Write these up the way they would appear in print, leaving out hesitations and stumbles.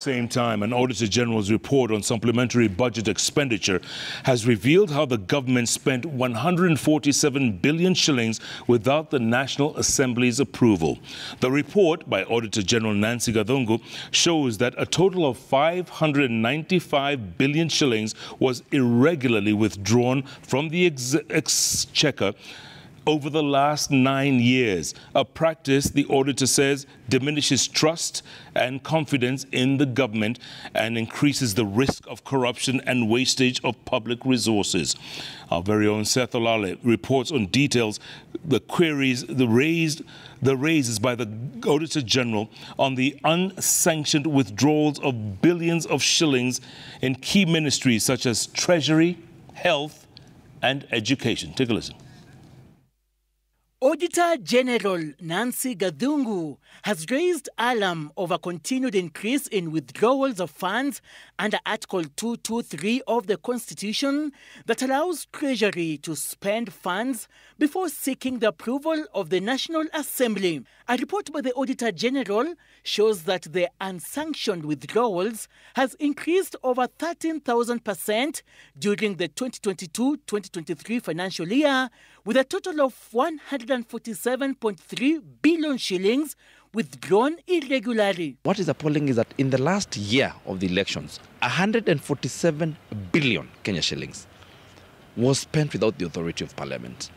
Same time, an Auditor General's report on supplementary budget expenditure has revealed how the government spent 147 billion shillings without the National Assembly's approval. The report by Auditor General Nancy Gathungu shows that a total of 595 billion shillings was irregularly withdrawn from the exchequer over the last 9 years, a practice the auditor says diminishes trust and confidence in the government and increases the risk of corruption and wastage of public resources. Our very own Seth Olale reports on details, the queries the raises by the Auditor General on the unsanctioned withdrawals of billions of shillings in key ministries such as Treasury, Health and Education. Take a listen. Auditor General Nancy Gathungu has raised alarm over continued increase in withdrawals of funds under Article 223 of the Constitution that allows Treasury to spend funds before seeking the approval of the National Assembly. A report by the Auditor General shows that the unsanctioned withdrawals has increased over 13,000% during the 2022-2023 financial year, with a total of 147.3 billion shillings withdrawn irregularly. What is appalling is that in the last year of the elections, 147 billion Kenya shillings was spent without the authority of Parliament.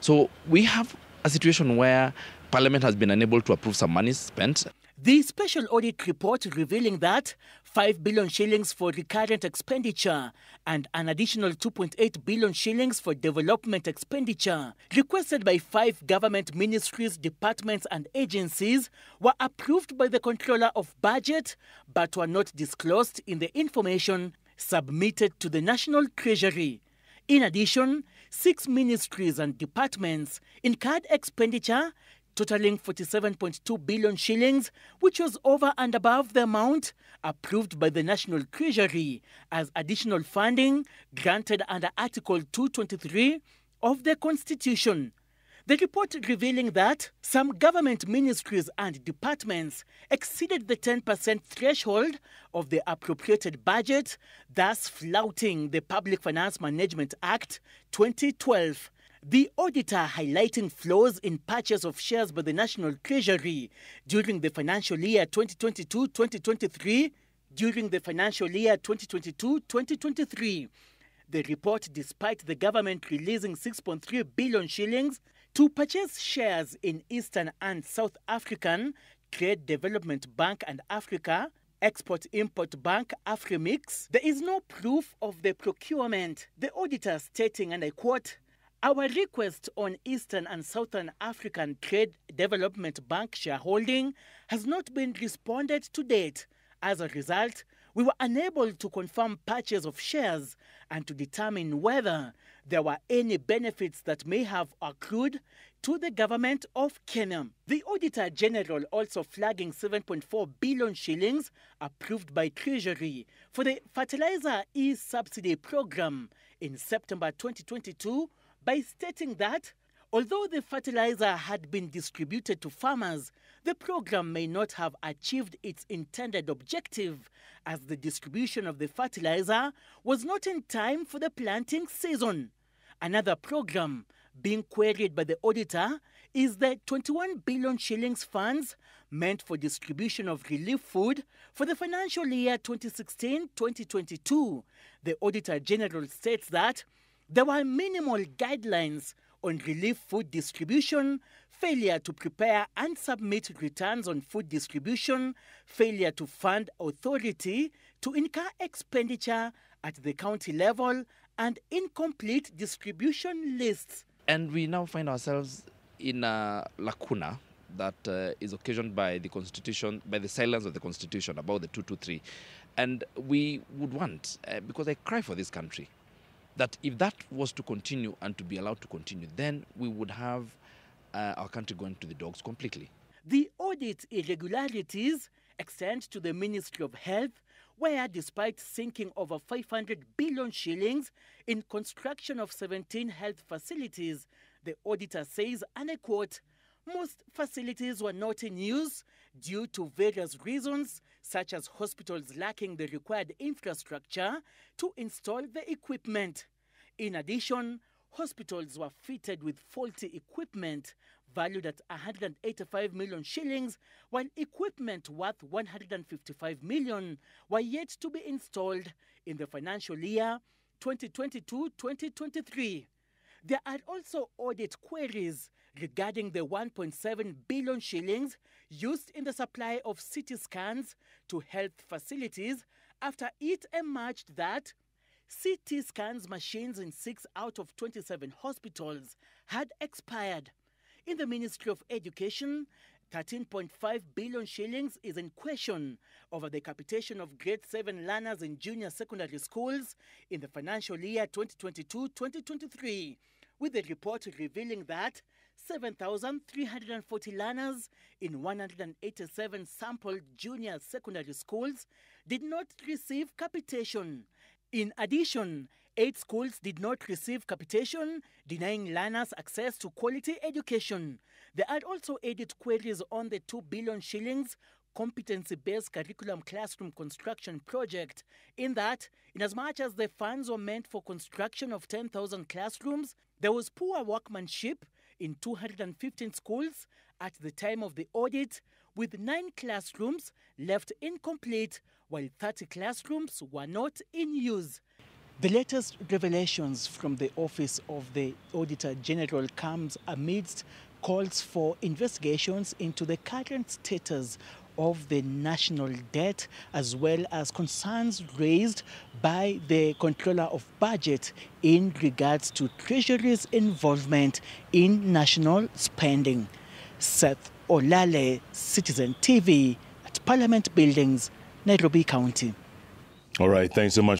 So we have a situation where Parliament has been unable to approve some money spent. The special audit report revealing that 5 billion shillings for recurrent expenditure and an additional 2.8 billion shillings for development expenditure requested by 5 government ministries, departments and agencies were approved by the Controller of Budget but were not disclosed in the information submitted to the National Treasury. In addition, 6 ministries and departments incurred expenditure totaling 47.2 billion shillings, which was over and above the amount approved by the National Treasury as additional funding granted under Article 223 of the Constitution. The report revealing that some government ministries and departments exceeded the 10% threshold of the appropriated budget, thus flouting the Public Finance Management Act 2012. The auditor highlighting flaws in purchase of shares by the National Treasury during the financial year 2022-2023, The report, despite the government releasing 6.3 billion shillings to purchase shares in Eastern and South African Trade Development Bank and Africa Export-Import Bank, Afrexim, there is no proof of the procurement. The auditor stating, and I quote, "Our request on Eastern and Southern African Trade Development Bank shareholding has not been responded to date. As a result, we were unable to confirm purchase of shares and to determine whether there were any benefits that may have accrued to the government of Kenya." The Auditor General also flagging 7.4 billion shillings approved by Treasury for the Fertilizer E-Subsidy Program in September 2022, by stating that although the fertilizer had been distributed to farmers, the program may not have achieved its intended objective, as the distribution of the fertilizer was not in time for the planting season. Another program being queried by the auditor is the 21 billion shillings funds meant for distribution of relief food for the financial year 2016-2022. The Auditor General states that there were minimal guidelines on relief food distribution, failure to prepare and submit returns on food distribution, failure to fund authority to incur expenditure at the county level, and incomplete distribution lists. And we now find ourselves in a lacuna that is occasioned by the Constitution, by the silence of the Constitution about the 223. And we would want, because I cry for this country, that if that was to continue and to be allowed to continue, then we would have our country going to the dogs completely. The audit irregularities extend to the Ministry of Health, where despite sinking over 500 billion shillings in construction of 17 health facilities, the auditor says, and I quote, Most facilities were not in use due to various reasons, such as hospitals lacking the required infrastructure to install the equipment. In addition, hospitals were fitted with faulty equipment valued at 185 million shillings, while equipment worth 155 million were yet to be installed in the financial year 2022-2023. There are also audit queries regarding the 1.7 billion shillings used in the supply of CT scans to health facilities after it emerged that CT scans machines in 6 out of 27 hospitals had expired. In the Ministry of Education, 13.5 billion shillings is in question over the capitation of grade 7 learners in junior secondary schools in the financial year 2022-2023, with the report revealing that 7,340 learners in 187 sampled junior secondary schools did not receive capitation. In addition, 8 schools did not receive capitation, denying learners access to quality education. There are also audit queries on the 2 billion shillings competency-based curriculum classroom construction project, in that, inasmuch as the funds were meant for construction of 10,000 classrooms, there was poor workmanship in 215 schools at the time of the audit, with 9 classrooms left incomplete, while 30 classrooms were not in use. The latest revelations from the Office of the Auditor General comes amidst calls for investigations into the current status of the national debt, as well as concerns raised by the Controller of Budget in regards to Treasury's involvement in national spending. Seth Olale, Citizen TV, at Parliament Buildings, Nairobi County. All right, thanks so much.